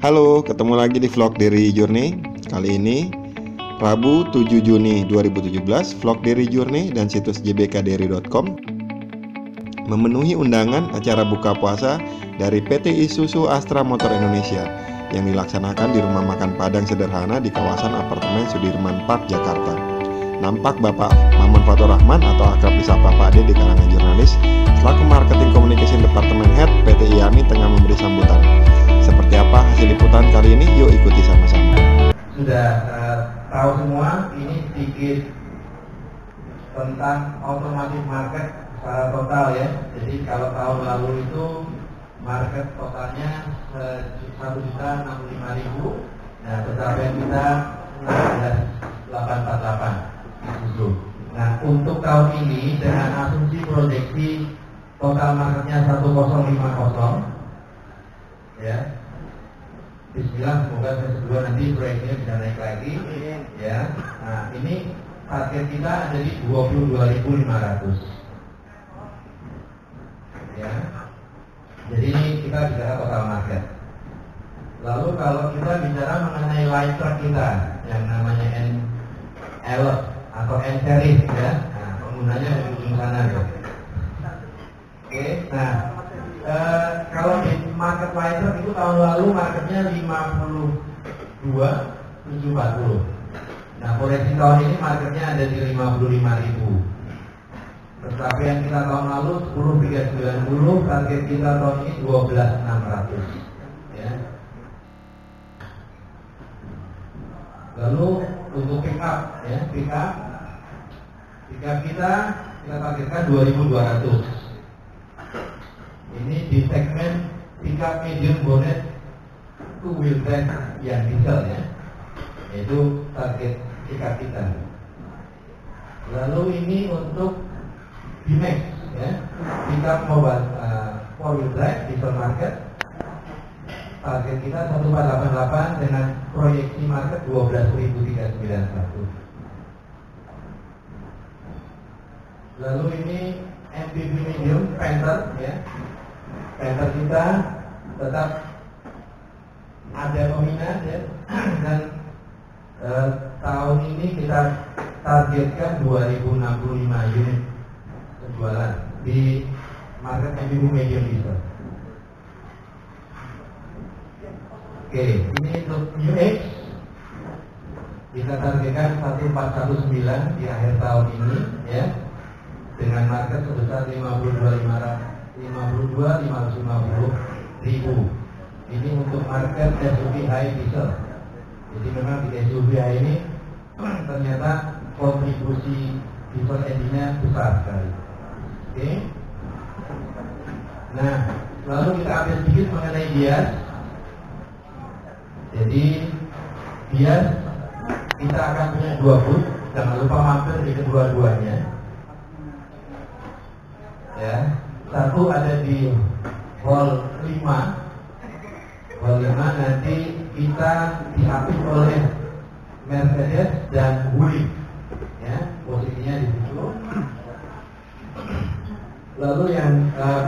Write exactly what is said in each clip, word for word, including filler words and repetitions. Halo, ketemu lagi di vlog Derry Journey. Kali ini Rabu tujuh Juni dua ribu tujuh belas, vlog Derry Journey dan situs j b k derry dot com memenuhi undangan acara buka puasa dari P T Isuzu Astra Motor Indonesia yang dilaksanakan di rumah makan Padang sederhana di kawasan apartemen Sudirman Park, Jakarta. Nampak Bapak Maman Fathurrohman atau akrab disapa Pak Ade di kalangan jurnalis selaku Marketing Communication Department Head P T I A M I tengah memberi sambutan. Seperti apa hasil liputan kali ini? Yuk ikuti sama-sama. Sudah uh, tahu semua ini sedikit tentang automotive market secara total ya. Jadi kalau tahun lalu itu market totalnya satu juta enam puluh lima ribu. Nah, pencapaian kita delapan belas ribu delapan ratus empat puluh delapan. Nah, untuk tahun ini dengan asumsi proyeksi total marketnya satu koma nol lima nol. Ya, bismillah, semoga semester dua nanti proyeknya bisa naik lagi. Ya, nah ini target kita ada di dua puluh dua ribu lima ratus. Ya, jadi ini kita bicara total market. Lalu kalau kita bicara mengenai light truck kita yang namanya N L atau N series ya, nah, penggunanya di ujung sana. Oke, okay, nah. Uh, kalau di market lighter itu tahun lalu marketnya lima puluh dua ribu tujuh ratus empat puluh. Nah, koreksi tahun ini marketnya ada di lima puluh lima ribu. Pencapaian kita tahun lalu sepuluh ribu tiga ratus sembilan puluh, target kita tahun ini dua belas ribu enam ratus ya. Lalu untuk pick up ya, pick up pick up kita kita targetkan dua ribu dua ratus. Ini di segmen pickup medium bonnet two wheel drive yang diesel ya, yaitu target pickup kita. Lalu ini untuk B M X ya, pickup mobile uh, four wheel drive diesel market, target kita satu koma empat delapan delapan dengan proyeksi market dua belas ribu tiga ratus sembilan puluh satu. Lalu ini M P V medium Panther ya. Panther kita tetap ada peminat ya, dan e, tahun ini kita targetkan dua ribu enam puluh lima unit penjualan di market M P V medium diesel. Oke, ini untuk New Age kita targetkan satu koma empat satu sembilan di akhir tahun ini ya, dengan market sebesar lima puluh dua ribu lima ratus lima puluh ribu. Ini untuk market S U V high diesel. Jadi memang di S U V high ini ternyata kontribusi diesel engine-nya besar sekali. Oke. Okay. Nah, lalu kita update sedikit mengenai bias. Jadi bias kita akan punya dua booth. Jangan lupa mampir di kedua-duanya. Ya, satu ada di hall lima, hall lima nanti kita diaktif oleh Mercedes dan Wuling, ya, posisinya di situ. Lalu yang uh,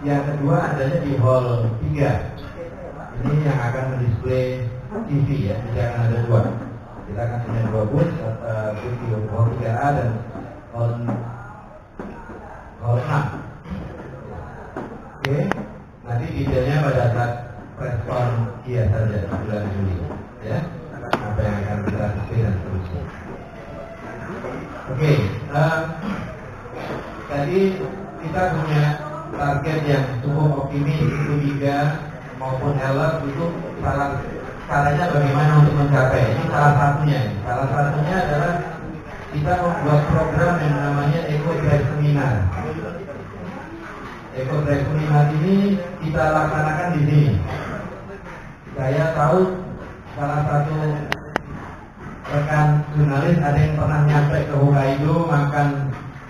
yang kedua adanya di hall tiga, ini yang akan mendisplay T V ya, jadi akan ada dua. Kita akan punya dua booth, uh, booth di hall tiga A dan hall Hall enam. Oke, nanti detailnya pada saat respon dia saja bulan Juli ya, apa yang akan kita lakukan dan seterusnya. Oke, uh, tadi kita punya target yang cukup optimis itu tiga maupun L R itu salah caranya bagaimana untuk mencapai ini salah satunya. Salah satunya adalah kita membuat program yang namanya Eco Seminar. Eco Seminar ini kita laksanakan di sini. Saya tahu salah satu rekan jurnalis ada yang pernah nyampe ke Hokkaido makan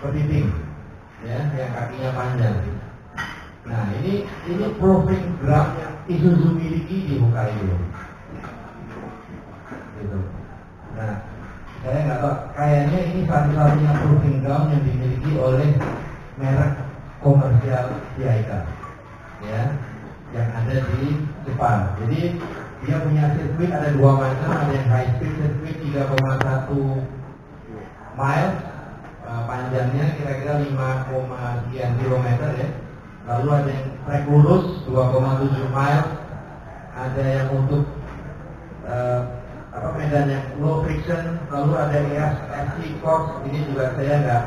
kepiting, ya, yang kakinya panjang. Nah ini ini proving ground yang Isuzu miliki di Hokkaido. Gitu. Nah, saya nggak tahu, kayaknya ini satu-satunya proving ground yang dimiliki oleh merek komersial Yaika ya, yang ada di Jepang. Jadi Dia punya sirkuit ada dua macam, ada yang high speed sirkuit tiga koma satu mile, uh, panjangnya kira-kira lima koma sekian kilometer ya. Lalu ada yang track lurus dua koma tujuh mile, ada yang untuk uh, apa medan yang low friction, lalu ada yang F C course, ini juga saya nggak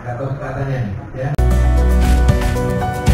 nggak tahu katanya nih ya.